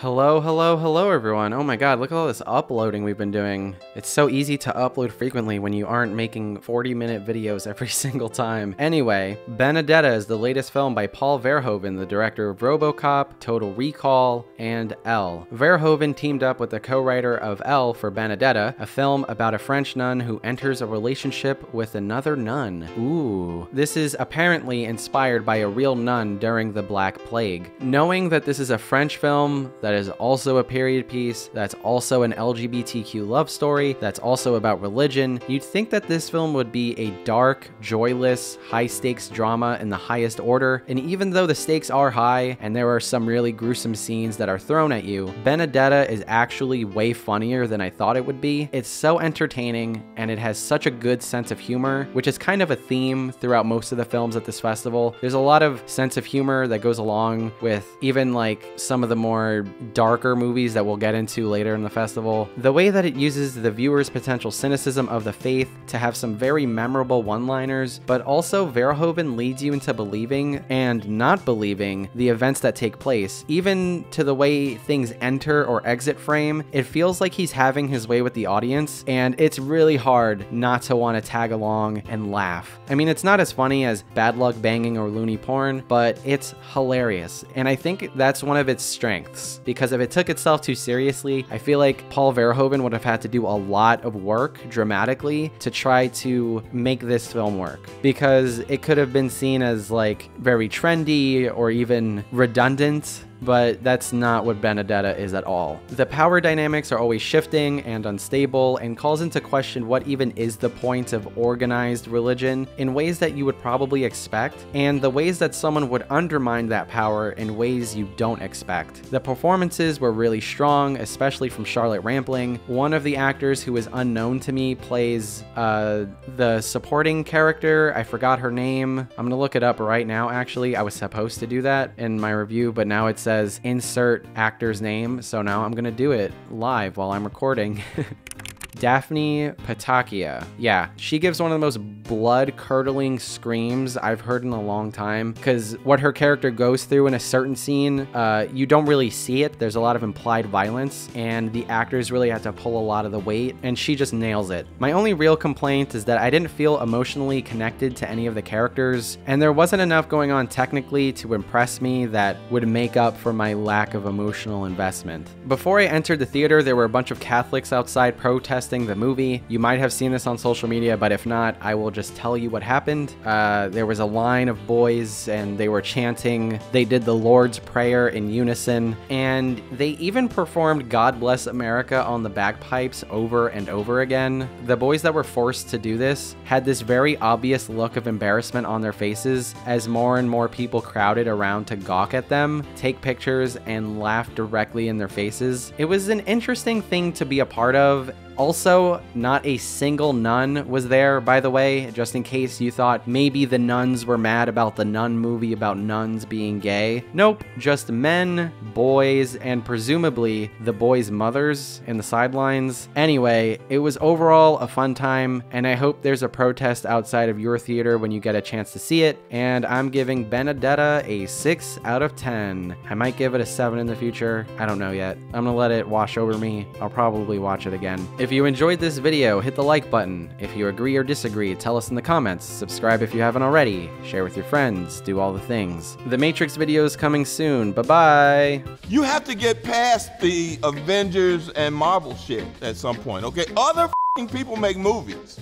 Hello, hello, hello everyone. Oh my god, look at all this uploading we've been doing. It's so easy to upload frequently when you aren't making 40-minute videos every single time. Anyway, Benedetta is the latest film by Paul Verhoeven, the director of Robocop, Total Recall, and Elle. Verhoeven teamed up with the co-writer of Elle for Benedetta, a film about a French nun who enters a relationship with another nun. Ooh. This is apparently inspired by a real nun during the Black Plague. Knowing that this is a French film that is also a period piece, that's also an LGBTQ love story, that's also about religion, you'd think that this film would be a dark, joyless, high-stakes drama in the highest order, and even though the stakes are high and there are some really gruesome scenes that are thrown at you, Benedetta is actually way funnier than I thought it would be. It's so entertaining, and it has such a good sense of humor, which is kind of a theme throughout most of the films at this festival. There's a lot of sense of humor that goes along with even like some of the more darker movies that we'll get into later in the festival. The way that it uses the viewer's potential cynicism of the faith to have some very memorable one-liners, but also Verhoeven leads you into believing and not believing the events that take place. Even to the way things enter or exit frame, it feels like he's having his way with the audience, and it's really hard not to want to tag along and laugh. I mean, it's not as funny as Bad Luck Banging or Loony Porn, but it's hilarious, and I think that's one of its strengths. Because if it took itself too seriously, I feel like Paul Verhoeven would have had to do a lot of work dramatically to try to make this film work. Because it could have been seen as like very trendy or even redundant, but that's not what Benedetta is at all. The power dynamics are always shifting and unstable and calls into question what even is the point of organized religion in ways that you would probably expect, and the ways that someone would undermine that power in ways you don't expect. The performances were really strong, especially from Charlotte Rampling. One of the actors who is unknown to me plays the supporting character. I forgot her name. I'm gonna look it up right now, actually. I was supposed to do that in my review, but now it says insert actor's name, so now I'm gonna do it live while I'm recording. Daphne Patakia. Yeah, she gives one of the most blood-curdling screams I've heard in a long time, because what her character goes through in a certain scene, you don't really see it. There's a lot of implied violence, and the actors really have to pull a lot of the weight, and she just nails it. My only real complaint is that I didn't feel emotionally connected to any of the characters, and there wasn't enough going on technically to impress me that would make up for my lack of emotional investment. Before I entered the theater, there were a bunch of Catholics outside protesting the movie. You might have seen this on social media, but if not, I will just tell you what happened. There was a line of boys and they were chanting. They did the Lord's Prayer in unison, and they even performed God Bless America on the bagpipes over and over again. The boys that were forced to do this had this very obvious look of embarrassment on their faces as more and more people crowded around to gawk at them, take pictures, and laugh directly in their faces. It was an interesting thing to be a part of. Also, not a single nun was there, by the way, just in case you thought maybe the nuns were mad about the nun movie about nuns being gay. Nope, just men, boys, and presumably the boys' mothers in the sidelines. Anyway, it was overall a fun time, and I hope there's a protest outside of your theater when you get a chance to see it, and I'm giving Benedetta a 6 out of 10. I might give it a 7 in the future. I don't know yet. I'm gonna let it wash over me. I'll probably watch it again. If you enjoyed this video, hit the like button. If you agree or disagree, tell us in the comments. Subscribe if you haven't already. Share with your friends. Do all the things. The Matrix video is coming soon. Bye-bye. You have to get past the Avengers and Marvel shit at some point, okay? Other f***ing people make movies.